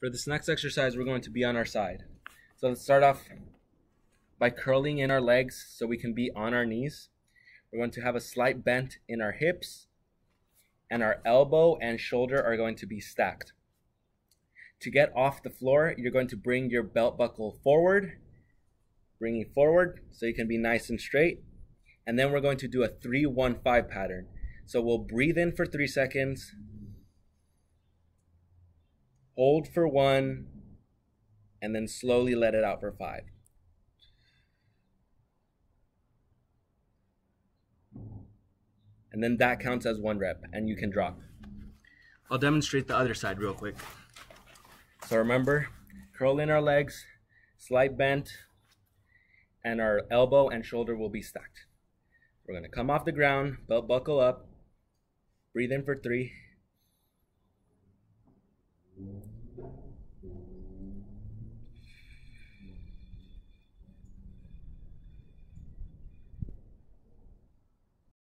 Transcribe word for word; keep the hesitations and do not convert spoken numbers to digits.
For this next exercise, we're going to be on our side. So let's start off by curling in our legs so we can be on our knees. We're going to have a slight bend in our hips, and our elbow and shoulder are going to be stacked. To get off the floor, you're going to bring your belt buckle forward, bringing forward so you can be nice and straight. And then we're going to do a three one five pattern. So we'll breathe in for three seconds, hold for one, and then slowly let it out for five. And then that counts as one rep, and you can drop. I'll demonstrate the other side real quick. So remember, curl in our legs, slight bend, and our elbow and shoulder will be stacked. We're gonna come off the ground, belt buckle up, breathe in for three,